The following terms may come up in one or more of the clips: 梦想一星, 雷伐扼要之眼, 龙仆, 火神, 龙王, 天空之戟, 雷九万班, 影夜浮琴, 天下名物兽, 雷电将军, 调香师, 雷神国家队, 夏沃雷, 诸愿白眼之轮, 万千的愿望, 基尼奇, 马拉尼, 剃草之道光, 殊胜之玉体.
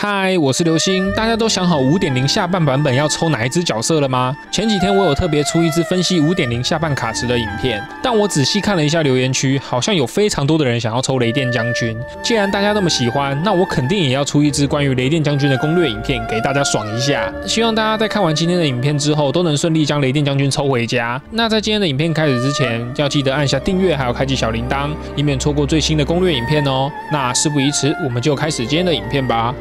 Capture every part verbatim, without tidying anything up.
嗨，我是流星。大家都想好 五点零 下半版本要抽哪一只角色了吗？前几天我有特别出一支分析 五点零 下半卡池的影片，但我仔细看了一下留言区，好像有非常多的人想要抽雷电将军。既然大家那么喜欢，那我肯定也要出一支关于雷电将军的攻略影片给大家爽一下。希望大家在看完今天的影片之后，都能顺利将雷电将军抽回家。那在今天的影片开始之前，要记得按下订阅，还有开启小铃铛，以免错过最新的攻略影片哦。那事不宜迟，我们就开始今天的影片吧。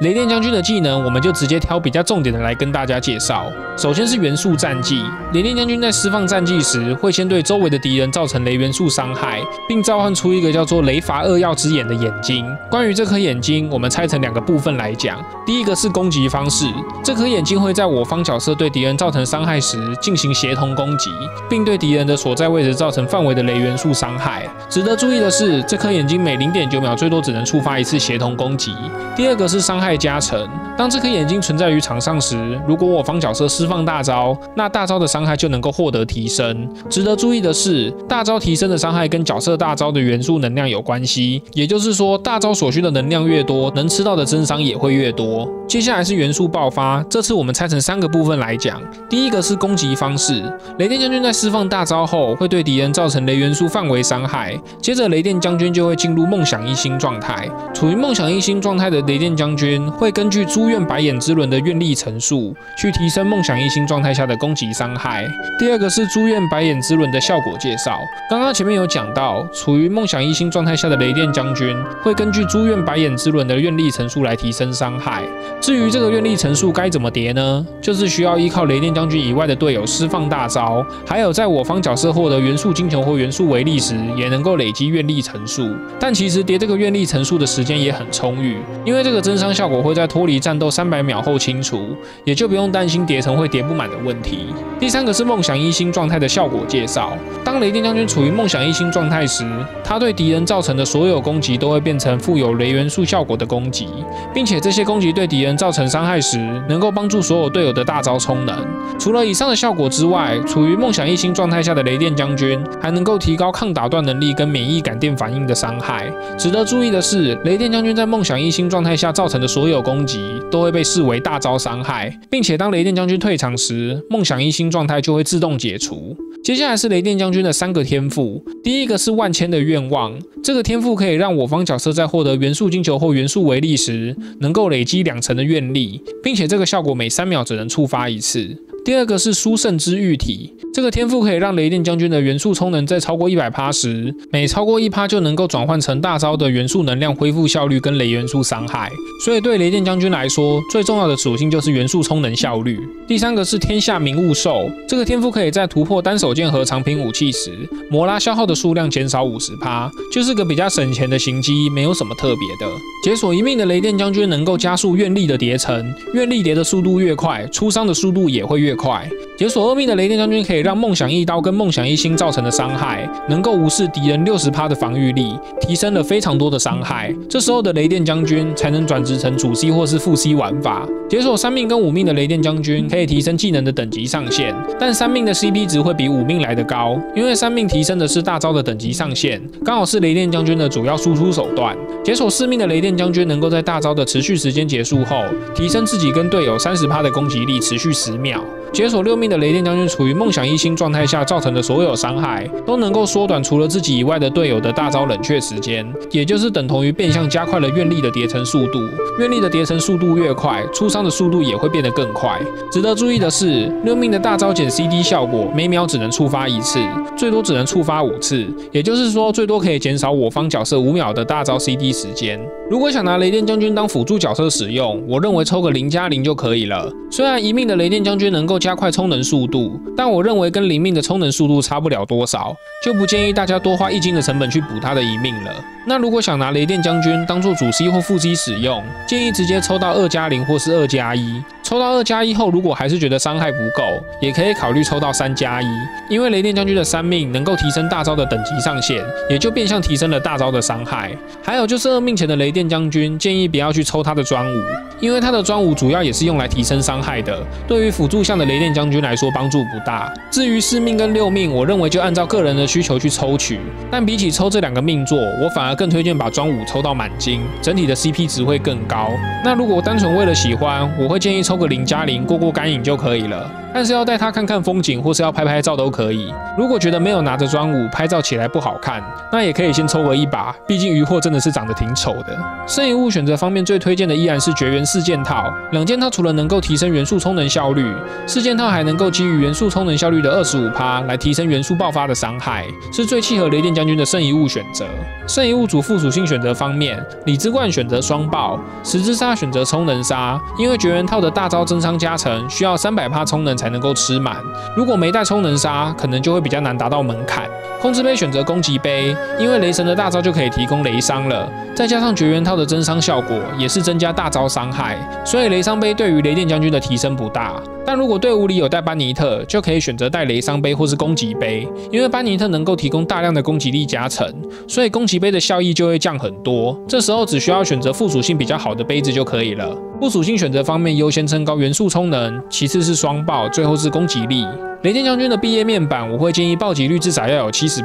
雷电将军的技能，我们就直接挑比较重点的来跟大家介绍。首先是元素战技，雷电将军在释放战技时，会先对周围的敌人造成雷元素伤害，并召唤出一个叫做雷伐扼要之眼的眼睛。关于这颗眼睛，我们拆成两个部分来讲。第一个是攻击方式，这颗眼睛会在我方角色对敌人造成伤害时进行协同攻击，并对敌人的所在位置造成范围的雷元素伤害。值得注意的是，这颗眼睛每 零点九 秒最多只能触发一次协同攻击。第二个是伤害 加成。当这颗眼睛存在于场上时，如果我方角色释放大招，那大招的伤害就能够获得提升。值得注意的是，大招提升的伤害跟角色大招的元素能量有关系，也就是说，大招所需的能量越多，能吃到的增伤也会越多。接下来是元素爆发，这次我们拆成三个部分来讲。第一个是攻击方式，雷电将军在释放大招后，会对敌人造成雷元素范围伤害。接着，雷电将军就会进入梦想一星状态。处于梦想一星状态的雷电将军 会根据诸愿白眼之轮的愿力层数，去提升梦想一星状态下的攻击伤害。第二个是诸愿白眼之轮的效果介绍。刚刚前面有讲到，处于梦想一星状态下的雷电将军会根据诸愿白眼之轮的愿力层数来提升伤害。至于这个愿力层数该怎么叠呢？就是需要依靠雷电将军以外的队友释放大招，还有在我方角色获得元素金球或元素维力时，也能够累积愿力层数。但其实叠这个愿力层数的时间也很充裕，因为这个增伤效 我会在脱离战斗三百秒后清除，也就不用担心叠层会叠不满的问题。第三个是梦想一星状态的效果介绍。当雷电将军处于梦想一星状态时，他对敌人造成的所有攻击都会变成富有雷元素效果的攻击，并且这些攻击对敌人造成伤害时，能够帮助所有队友的大招充能。除了以上的效果之外，处于梦想一星状态下的雷电将军还能够提高抗打断能力跟免疫感电反应的伤害。值得注意的是，雷电将军在梦想一星状态下造成的 所有攻击都会被视为大招伤害，并且当雷电将军退场时，梦想一星状态就会自动解除。接下来是雷电将军的三个天赋，第一个是万千的愿望，这个天赋可以让我方角色在获得元素金球或元素维力时，能够累积两成的愿力，并且这个效果每三秒只能触发一次。 第二个是殊胜之玉体，这个天赋可以让雷电将军的元素充能在超过 百分之百 时，每超过 百分之一 就能够转换成大招的元素能量恢复效率跟雷元素伤害，所以对雷电将军来说，最重要的属性就是元素充能效率。第三个是天下名物兽，这个天赋可以在突破单手剑和长柄武器时，摩拉消耗的数量减少 百分之五十， 就是个比较省钱的行机，没有什么特别的。解锁一命的雷电将军能够加速愿力的叠层，愿力叠的速度越快，出伤的速度也会越快。 快解锁二命的雷电将军可以让梦想一刀跟梦想一星造成的伤害能够无视敌人 百分之六十 的防御力，提升了非常多的伤害。这时候的雷电将军才能转职成主 C 或是副 C 玩法。解锁三命跟五命的雷电将军可以提升技能的等级上限，但三命的 C P 值会比五命来得高，因为三命提升的是大招的等级上限，刚好是雷电将军的主要输出手段。解锁四命的雷电将军能够在大招的持续时间结束后，提升自己跟队友 百分之三十 的攻击力，持续十秒。 解锁六命的雷电将军处于梦想一星状态下造成的所有伤害，都能够缩短除了自己以外的队友的大招冷却时间，也就是等同于变相加快了愿力的叠层速度。愿力的叠层速度越快，出伤的速度也会变得更快。值得注意的是，六命的大招减 C D 效果每秒只能触发一次，最多只能触发五次，也就是说最多可以减少我方角色五秒的大招 C D 时间。如果想拿雷电将军当辅助角色使用，我认为抽个零加零就可以了。虽然一命的雷电将军能 能够加快充能速度，但我认为跟零命的充能速度差不了多少。就不建议大家多花一金的成本去补他的一命了。那如果想拿雷电将军当做主 C 或副 C 使用，建议直接抽到二加零或是二加一。抽到二加一后，如果还是觉得伤害不够，也可以考虑抽到三加一，因为雷电将军的三命能够提升大招的等级上限，也就变相提升了大招的伤害。还有就是二命前的雷电将军，建议不要去抽他的专武，因为他的专武主要也是用来提升伤害的，对于辅助项的雷电将军来说帮助不大。至于四命跟六命，我认为就按照个人的需求去抽取，但比起抽这两个命座，我反而更推荐把专武抽到满金，整体的 C P 值会更高。那如果单纯为了喜欢，我会建议抽个零加零过过干瘾就可以了，但是要带他看看风景或是要拍拍照都可以。如果觉得没有拿着专武拍照起来不好看，那也可以先抽个一把，毕竟鱼货真的是长得挺丑的。剩遗物选择方面，最推荐的依然是绝缘四件套，两件套除了能够提升元素充能效率，四件套还能够基于元素充能效率的 百分之二十五 来提升元素爆发的伤害，是最契合雷电将军的剩遗物选择。剩遗物主副属性选择方面，李之冠选择双爆，十之鲨选择充能鲨，因为绝缘套的大招增伤加成需要 百分之三百 充能才能够吃满，如果没带充能鲨，可能就会比较难达到门槛。控制杯选择攻击杯，因为雷神的大招就可以提供雷伤了，再加上绝缘套的增伤效果也是增加大招伤害，所以雷伤杯对于雷电将军的提升不大。但如果队伍里有带班尼特，就可以选择带雷伤杯或是攻击杯，因为班尼特能够提供大量的攻击力加成，所以攻击杯的效益就会降很多，这时候只需要选择附属性比较好的杯子就可以了。附属性选择方面，优先升高元素充能，其次是双爆，最后是攻击力。雷电将军的毕业面板，我会建议暴击率至少要有 百分之七十，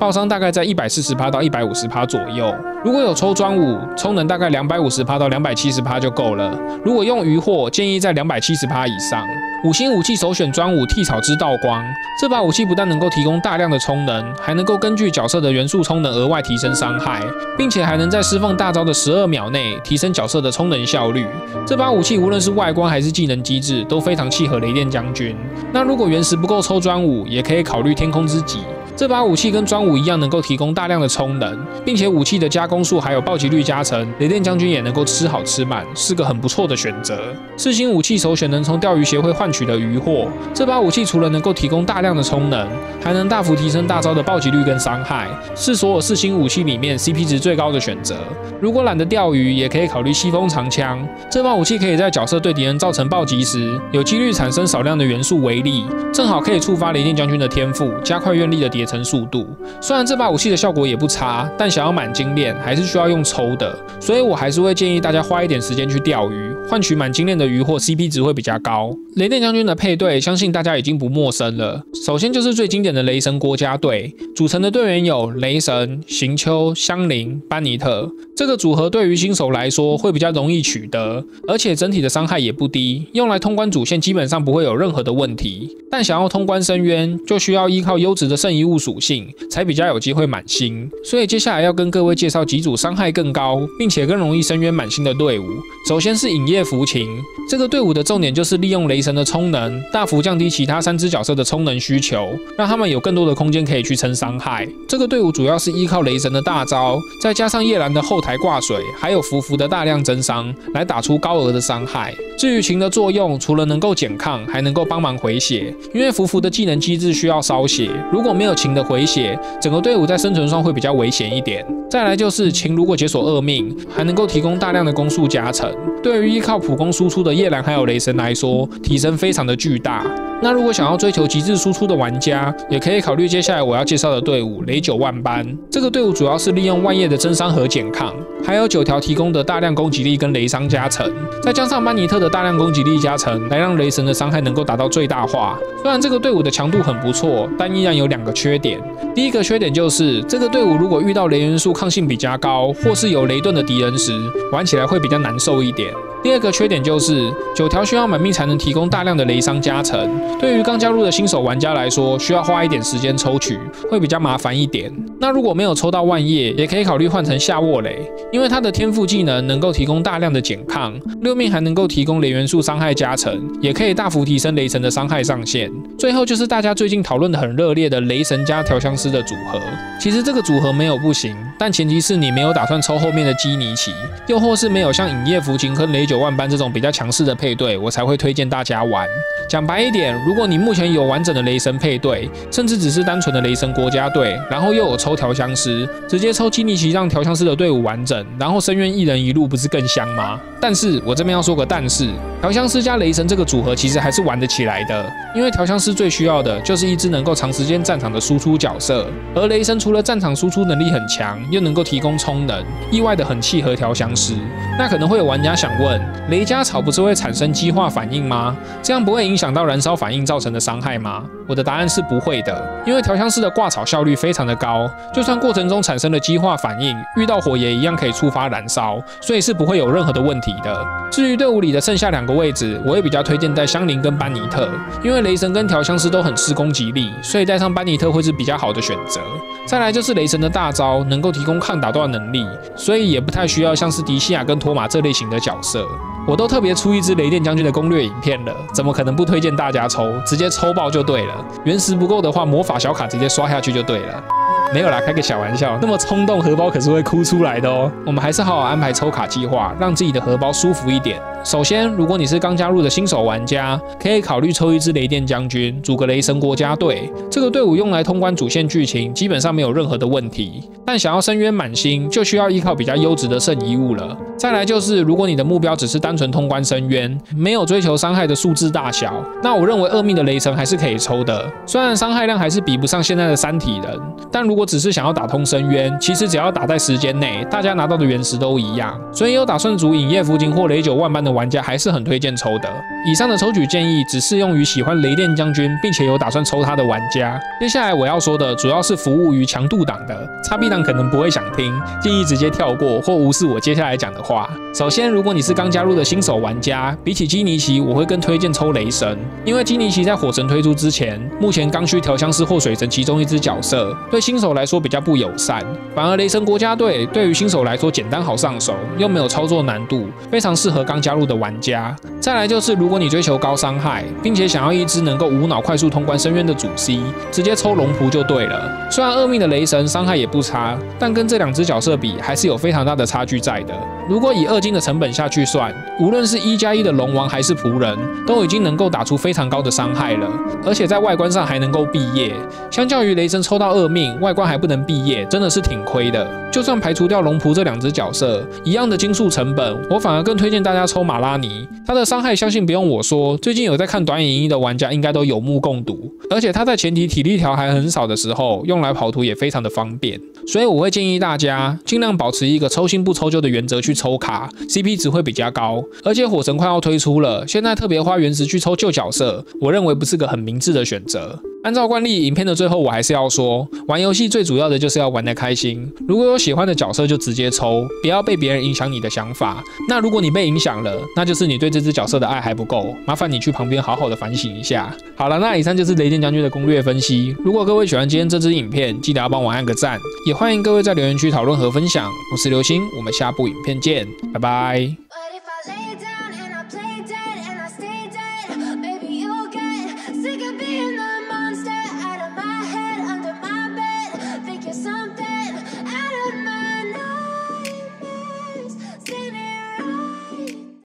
爆伤大概在 百分之一百四十 到 百分之一百五十 左右。如果有抽专武，充能大概 百分之二百五十 到 百分之二百七十 就够了。如果用鱼货，建议在 百分之二百七十 以上。五星武器首选专武剃草之道光，这把武器不但能够提供大量的充能，还能够根据角色的元素充能额外提升伤害，并且还能在释放大招的十二秒内提升角色的充能效率。这把武器无论是外观还是技能机制都非常契合雷电将军。那如果原石不够抽专武，也可以考虑天空之戟。这把武器跟专武一样能够提供大量的充能，并且武器的加攻数还有暴击率加成，雷电将军也能够吃好吃满，是个很不错的选择。四星武器首选能从钓鱼协会换取的鱼货，这把武器除了能够提供大量的充能，还能大幅提升大招的暴击率跟伤害，是所有四星武器里面 C P 值最高的选择。如果懒得钓鱼，也可以考虑西风长枪，这把武器可以在角色对敌人造成暴击时，有几率产生少量的元素威力，正好可以触发雷电将军的天赋，加快愿力的叠成速度。虽然这把武器的效果也不差，但想要满金链还是需要用抽的，所以我还是会建议大家花一点时间去钓鱼，换取满金链的鱼货 C P 值会比较高。雷电将军的配对相信大家已经不陌生了，首先就是最经典的雷神国家队，组成的队员有雷神、行秋、香菱、班尼特，这个组合对于新手来说会比较容易取得，而且整体的伤害也不低，用来通关主线基本上不会有任何的问题。但想要通关深渊，就需要依靠优质的剩遗物属性才比较有机会满星，所以接下来要跟各位介绍几组伤害更高并且更容易深渊满星的队伍。首先是影夜浮琴，这个队伍的重点就是利用雷神的充能大幅降低其他三只角色的充能需求，让他们有更多的空间可以去撑伤害。这个队伍主要是依靠雷神的大招，再加上夜兰的后台挂水还有浮浮的大量增伤来打出高额的伤害。至于琴的作用，除了能够减抗还能够帮忙回血，因为浮浮的技能机制需要烧血，如果没有琴的回血，整个队伍在生存上会比较危险一点。再来就是琴如果解锁二命，还能够提供大量的攻速加成，对于依靠普攻输出的夜兰还有雷神来说提升非常的巨大。那如果想要追求极致输出的玩家，也可以考虑接下来我要介绍的队伍雷九万班，这个队伍主要是利用万叶的增伤和减抗还有九条提供的大量攻击力跟雷伤加成，再加上班尼特的大量攻击力加成来让雷神的伤害能够达到最大化。虽然这个队伍的强度很不错，但依然有两个缺点。第一个缺点就是这个队伍如果遇到雷元素抗性比较高或是有雷盾的敌人时，玩起来会比较难受一点。第二个缺点就是九条需要满命才能提供大量的雷伤加成，对于刚加入的新手玩家来说需要花一点时间抽取，会比较麻烦一点。那如果没有抽到万叶，也可以考虑换成夏沃雷，因为他的天赋技能能够提供大量的减抗，六命还能够提供雷元素伤害加成，也可以大幅提升雷神的伤害上限。最后就是大家最近讨论的很热烈的雷神加调香师的组合，其实这个组合没有不行，但前提是你没有打算抽后面的基尼奇，又或是没有像影夜浮琴跟雷九九万班这种比较强势的配对，我才会推荐大家玩。讲白一点，如果你目前有完整的雷神配对，甚至只是单纯的雷神国家队，然后又有抽调香师，直接抽基尼奇让调香师的队伍完整，然后深渊一人一路，不是更香吗？但是我这边要说个但是，调香师加雷神这个组合其实还是玩得起来的，因为调香师最需要的就是一支能够长时间战场的输出角色，而雷神除了战场输出能力很强，又能够提供充能，意外的很契合调香师。那可能会有玩家想问，雷加草不是会产生激化反应吗？这样不会影响到燃烧反应造成的伤害吗？我的答案是不会的，因为调香师的挂草效率非常的高，就算过程中产生了激化反应，遇到火也一样可以触发燃烧，所以是不会有任何的问题的。至于队伍里的剩下两个位置，我也比较推荐带香菱跟班尼特，因为雷神跟调香师都很吃攻击力，所以带上班尼特会是比较好的选择。再来就是雷神的大招能够提供抗打断能力，所以也不太需要像是迪西亚跟托马这类型的角色。我都特别出一支雷电将军的攻略影片了，怎么可能不推荐大家抽？直接抽爆就对了，原石不够的话魔法小卡直接刷下去就对了。没有啦，开个小玩笑，那么冲动荷包可是会哭出来的哦。我们还是好好安排抽卡计划，让自己的荷包舒服一点。首先，如果你是刚加入的新手玩家，可以考虑抽一支雷电将军，组个雷神国家队。这个队伍用来通关主线剧情，基本上没有任何的问题。但想要深渊满星，就需要依靠比较优质的圣遗物了。再来就是，如果你的目标只是单纯通关深渊，没有追求伤害的数字大小，那我认为恶命的雷神还是可以抽的。虽然伤害量还是比不上现在的三体人，但如果只是想要打通深渊，其实只要打在时间内，大家拿到的原石都一样。所以有打算组影夜福金或雷九万班的玩家还是很推荐抽的。以上的抽取建议只适用于喜欢雷电将军并且有打算抽他的玩家。接下来我要说的主要是服务于强度党的，叉 B 党可能不会想听，建议直接跳过或无视我接下来讲的话。首先，如果你是刚加入的新手玩家，比起基尼奇，我会更推荐抽雷神，因为基尼奇在火神推出之前，目前刚需调香师或水神其中一支角色，对新手来说比较不友善，反而雷神国家队对于新手来说简单好上手，又没有操作难度，非常适合刚加入的玩家。再来就是，如果你追求高伤害，并且想要一支能够无脑快速通关深渊的主 C， 直接抽龙仆就对了。虽然恶命的雷神伤害也不差，但跟这两只角色比，还是有非常大的差距在的。如果以二金的成本下去算，无论是一加一的龙王还是仆人，都已经能够打出非常高的伤害了，而且在外观上还能够毕业。相较于雷神抽到恶命，外观还不能毕业，真的是挺亏的。就算排除掉龙仆这两只角色，一样的金属成本，我反而更推荐大家抽马拉尼，他的伤害相信不用我说，最近有在看短影音的玩家应该都有目共睹。而且他在前提体力条还很少的时候，用来跑图也非常的方便。所以我会建议大家尽量保持一个抽新不抽旧的原则去抽卡 ，C P 值会比较高。而且火神快要推出了，现在特别花原石去抽旧角色，我认为不是个很明智的选择。按照惯例，影片的最后我还是要说，玩游戏最主要的就是要玩得开心。如果有喜欢的角色就直接抽，不要被别人影响你的想法。那如果你被影响了，那就是你对这只角色的爱还不够，麻烦你去旁边好好的反省一下。好了，那以上就是雷电将军的攻略分析。如果各位喜欢今天这支影片，记得要帮我按个赞，也欢迎各位在留言区讨论和分享。我是流星，我们下部影片见，拜拜。